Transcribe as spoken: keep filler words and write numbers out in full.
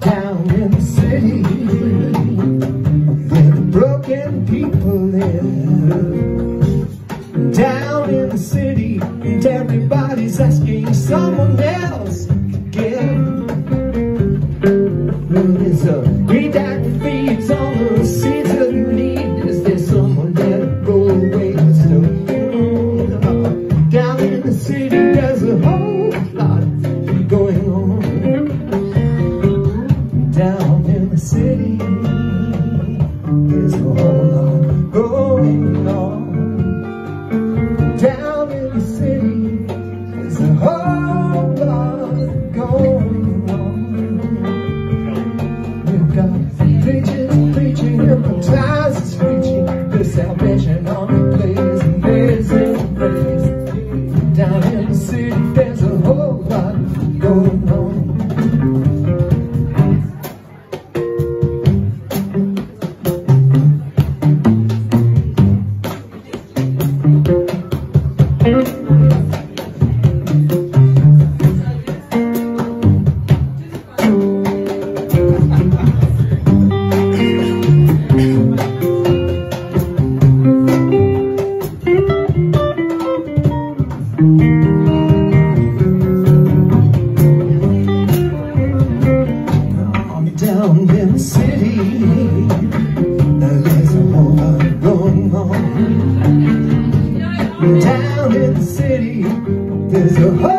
down in the city where the broken people live. Down in the city, and everybody's asking someone else to give. Well, there's a greed that feeds on the seeds of need. Is there someone there to roll away the snow? Down in the city, there's a whole lot going on. Down in the city, there's a whole lot going on. Down in the city, there's a whole lot going on. We've got preachers preaching, hypnotizers preaching, there's salvation on the place, and there's a praise. Down in the city, there's a whole lot going on. Down in the city, there's a whole lot going on. Down in the city, there's a whole